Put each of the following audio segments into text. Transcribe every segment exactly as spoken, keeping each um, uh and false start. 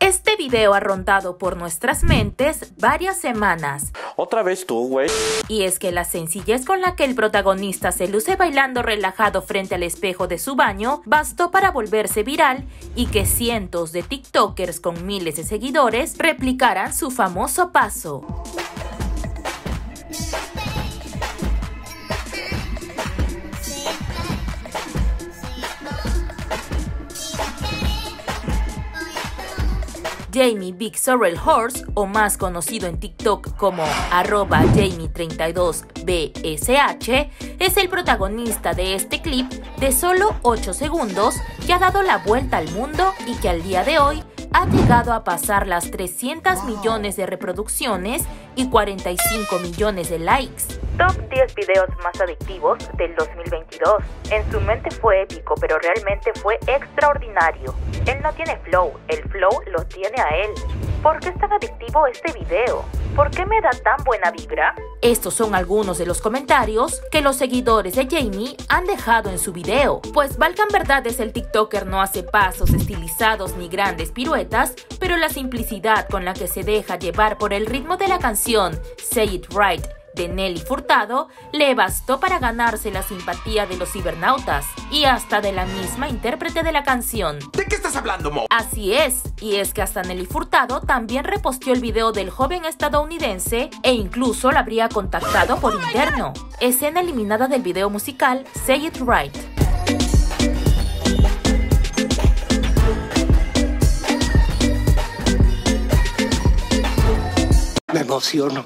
Este video ha rondado por nuestras mentes varias semanas. Otra vez tú, güey. Y es que la sencillez con la que el protagonista se luce bailando relajado frente al espejo de su baño bastó para volverse viral y que cientos de tiktokers con miles de seguidores replicaran su famoso paso. Jamie Big Sorrel Horse, o más conocido en TikTok como arroba Jamie treinta y dos B S H, es el protagonista de este clip de solo ocho segundos que ha dado la vuelta al mundo y que al día de hoy ha llegado a pasar las trescientos millones de reproducciones y cuarenta y cinco millones de likes. Top diez videos más adictivos del dos mil veintidós. En su mente fue épico, pero realmente fue extraordinario. Él no tiene flow, el flow lo tiene a él. ¿Por qué es tan adictivo este video? ¿Por qué me da tan buena vibra? Estos son algunos de los comentarios que los seguidores de Jamie han dejado en su video. Pues valgan verdades, el tiktoker no hace pasos estilizados ni grandes piruetas, pero la simplicidad con la que se deja llevar por el ritmo de la canción Say It Right de Nelly Furtado le bastó para ganarse la simpatía de los cibernautas y hasta de la misma intérprete de la canción. ¿De qué estás hablando, Mo? Así es, y es que hasta Nelly Furtado también reposteó el video del joven estadounidense e incluso la habría contactado por interno. Escena eliminada del video musical Say It Right. Me emociono.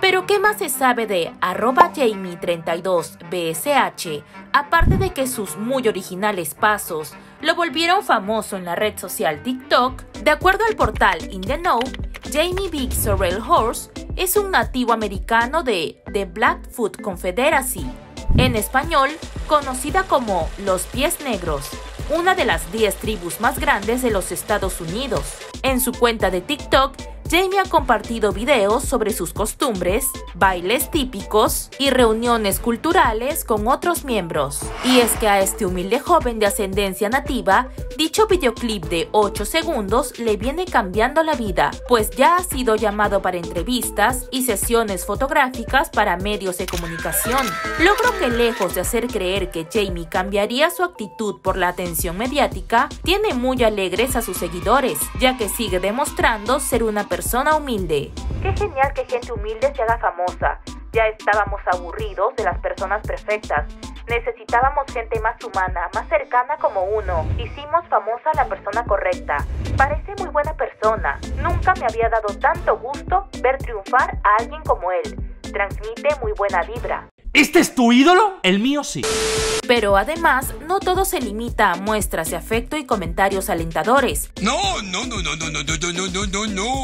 Pero ¿qué más se sabe de arroba Jamie treinta y dos B S H? Aparte de que sus muy originales pasos lo volvieron famoso en la red social TikTok, de acuerdo al portal In The Know, Jamie Big Sorrel Horse es un nativo americano de The Blackfoot Confederacy, en español conocida como Los Pies Negros, una de las diez tribus más grandes de los Estados Unidos. En su cuenta de TikTok, Jamie ha compartido videos sobre sus costumbres, bailes típicos y reuniones culturales con otros miembros. Y es que a este humilde joven de ascendencia nativa, dicho videoclip de ocho segundos le viene cambiando la vida, pues ya ha sido llamado para entrevistas y sesiones fotográficas para medios de comunicación. Logro que, lejos de hacer creer que Jamie cambiaría su actitud por la atención mediática, tiene muy alegres a sus seguidores, ya que sigue demostrando ser una persona persona humilde. Qué genial que gente humilde se haga famosa. Ya estábamos aburridos de las personas perfectas. Necesitábamos gente más humana, más cercana como uno. Hicimos famosa a la persona correcta. Parece muy buena persona. Nunca me había dado tanto gusto ver triunfar a alguien como él. Transmite muy buena vibra. ¿Este es tu ídolo? El mío sí. Pero además, no todo se limita a muestras de afecto y comentarios alentadores. No, no, no, no, no, no, no, no, no, no, no.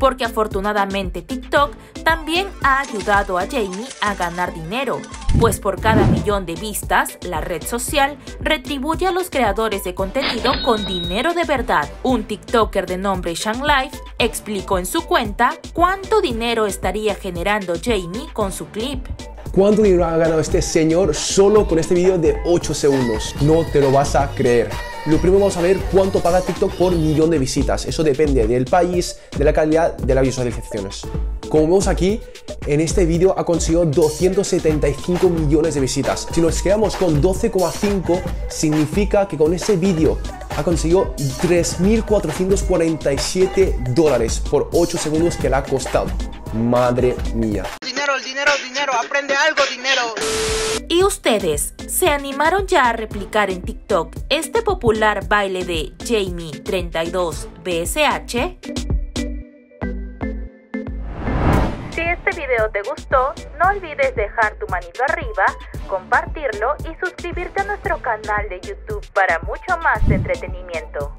Porque afortunadamente TikTok también ha ayudado a Jamie a ganar dinero, pues por cada millón de vistas, la red social retribuye a los creadores de contenido con dinero de verdad. Un tiktoker de nombre ShangLife explicó en su cuenta cuánto dinero estaría generando Jamie con su clip. ¿Cuánto dinero ha ganado este señor solo con este video de ocho segundos? No te lo vas a creer. Lo primero vamos a ver cuánto paga TikTok por millón de visitas. Eso depende del país, de la calidad de las visualizaciones. Como vemos aquí, en este vídeo ha conseguido doscientos setenta y cinco millones de visitas. Si nos quedamos con doce coma cinco, significa que con este vídeo ha conseguido tres mil cuatrocientos cuarenta y siete dólares por ocho segundos que le ha costado. Madre mía. Dinero, dinero, dinero, aprende algo, dinero. ¿Y ustedes se animaron ya a replicar en TikTok este popular baile de Jamie treinta y dos B S H? Si este video te gustó, no olvides dejar tu manito arriba, compartirlo y suscribirte a nuestro canal de YouTube para mucho más entretenimiento.